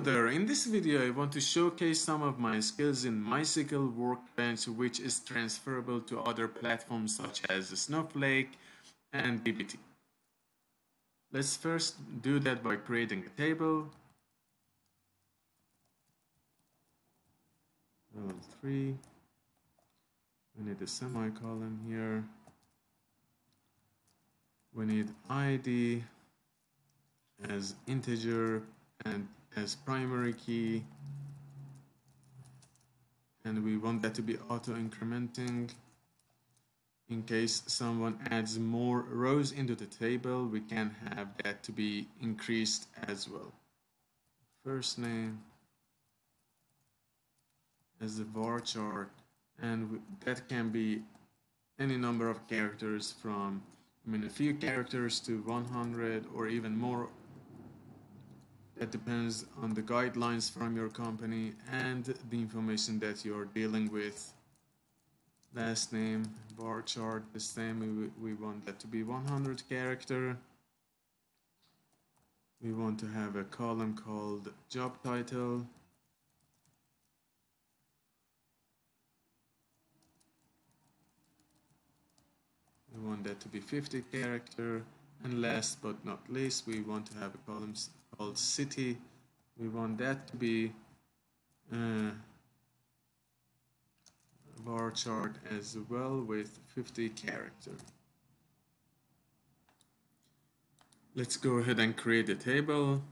Hello there, in this video I want to showcase some of my skills in MySQL Workbench, which is transferable to other platforms such as Snowflake and dbt. Let's first do that by creating a table. Level 3. We need a semicolon here. We need ID as integer and as primary key, and we want that to be auto incrementing. In case someone adds more rows into the table, we can have that to be increased as well. First name as a var chart, and that can be any number of characters from a few characters to 100 or even more. That depends on the guidelines from your company and the information that you're dealing with. Last name, bar chart, the same, we want that to be 100 character. We want to have a column called job title. We want that to be 50 character. And last but not least, we want to have a column called city. We want that to be a bar chart as well with 50 character. Let's go ahead and create a table.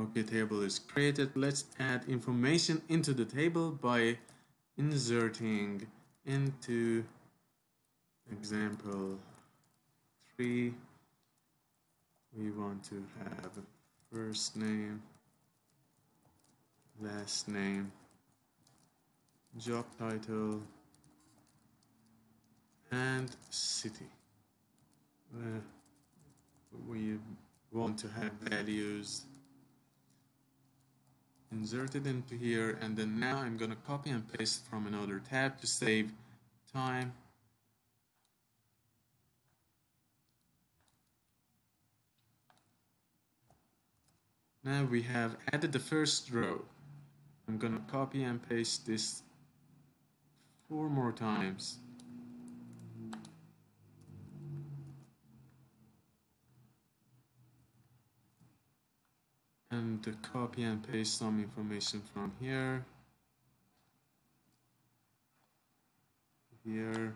Okay, table is created. Let's add information into the table by inserting into example 3. We want to have first name, last name, job title, and city. We want to have values inserted into here, and then now I'm going to copy and paste from another tab to save time. Now we have added the first row. I'm going to copy and paste this 4 more times. And copy and paste some information from here to here.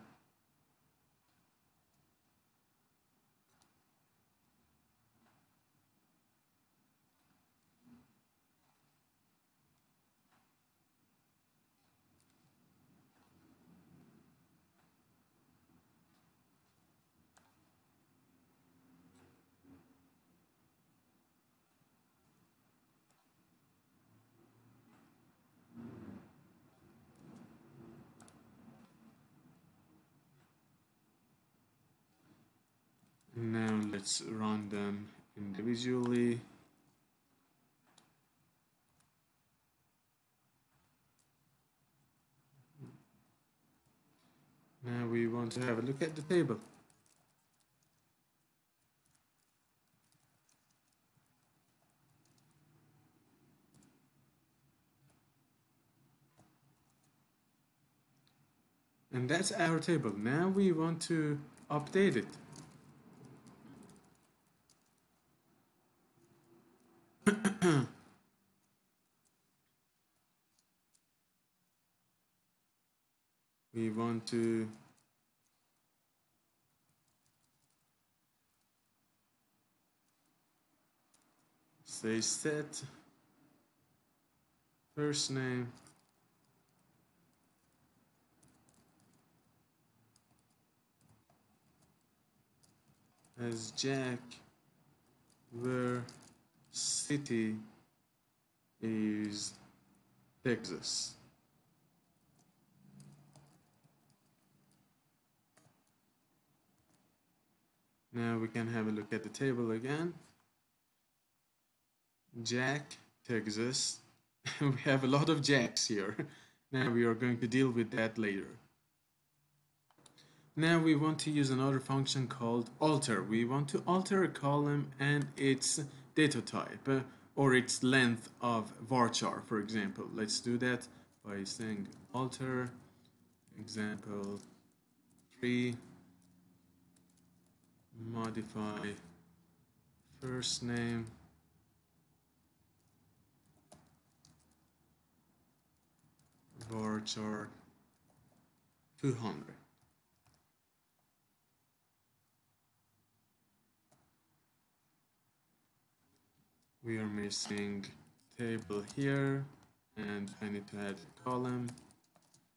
Now let's run them individually. Now we want to have a look at the table. And that's our table. Now we want to update it. We want to say set first name as Jack, where city is Texas. Now we can have a look at the table again. Jack, Texas. We have a lot of Jacks here. Now we are going to deal with that later. Now we want to use another function called alter. We want to alter a column and its data type. or its length of varchar, for example. Let's do that by saying alter example 3 modify first name varchar 200. We are missing table here, and I need to add a column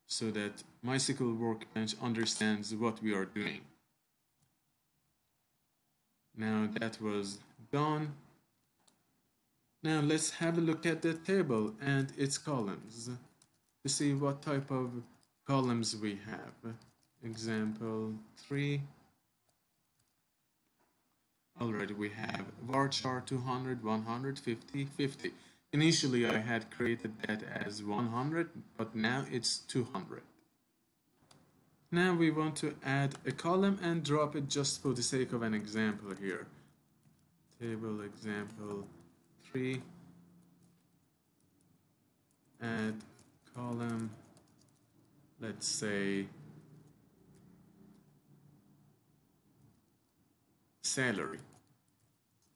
so that MySQL Workbench understands what we are doing. Now that was done. Now let's have a look at the table and its columns to see what type of columns we have. Example 3. Already we have varchar 200, 150, 50. Initially I had created that as 100, but now it's 200. Now we want to add a column and drop it just for the sake of an example here. Table example 3. Add column, let's say salary.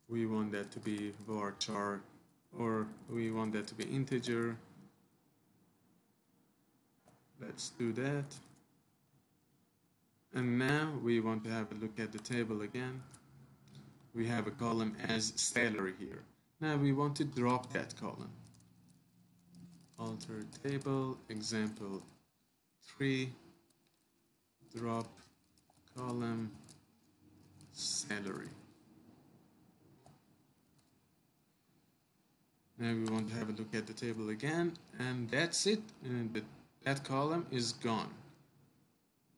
We want that to be varchar, or we want that to be integer. Let's do that. And now we want to have a look at the table again. We have a column as salary here. Now we want to drop that column. Alter table example 3, drop column salary. Now we want to have a look at the table again, and that's it. And that column is gone.